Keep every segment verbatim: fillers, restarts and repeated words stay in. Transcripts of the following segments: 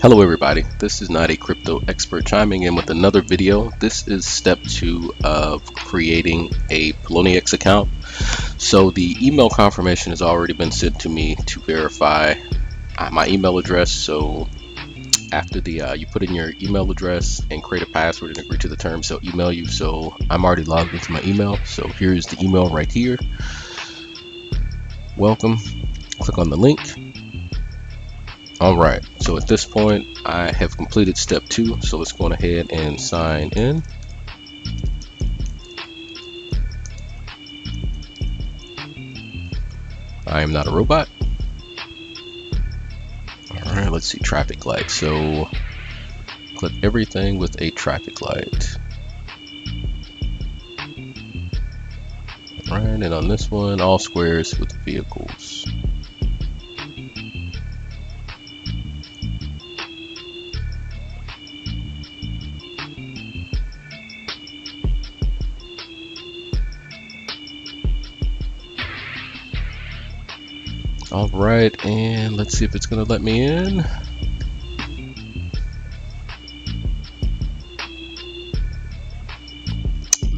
Hello everybody, this is not a crypto expert chiming in with another video. This is step two of creating a Poloniex account. So the email confirmation has already been sent to me to verify my email address. So after the uh, you put in your email address and create a password and agree to the terms, they'll email you. So I'm already logged into my email. So here's the email right here. Welcome. Click on the link. Alright, so at this point I have completed step two, so let's go on ahead and sign in. I am not a robot. Alright, let's see, traffic light. So click everything with a traffic light. Alright, and on this one, all squares with vehicles. All right, and let's see if it's gonna let me in.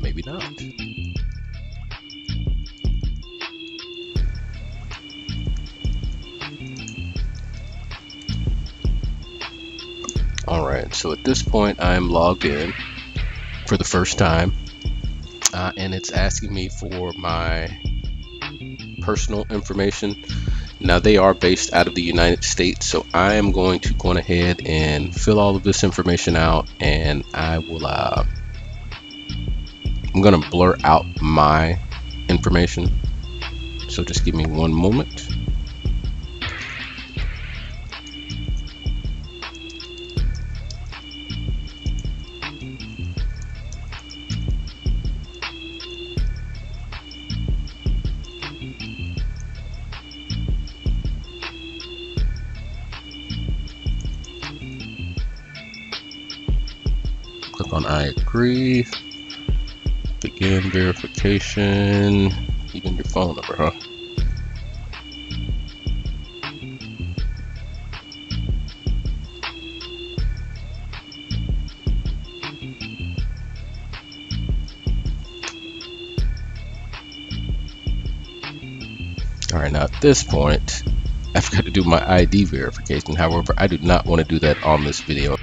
Maybe not. All right, so at this point, I'm logged in for the first time, uh, and it's asking me for my personal information. Now they are based out of the United States, so I am going to go ahead and fill all of this information out, and I will uh, I'm gonna blur out my information, so just give me one moment. Click on I agree, begin verification, even your phone number, huh? All right, now at this point, I've got to do my I D verification. However, I do not want to do that on this video.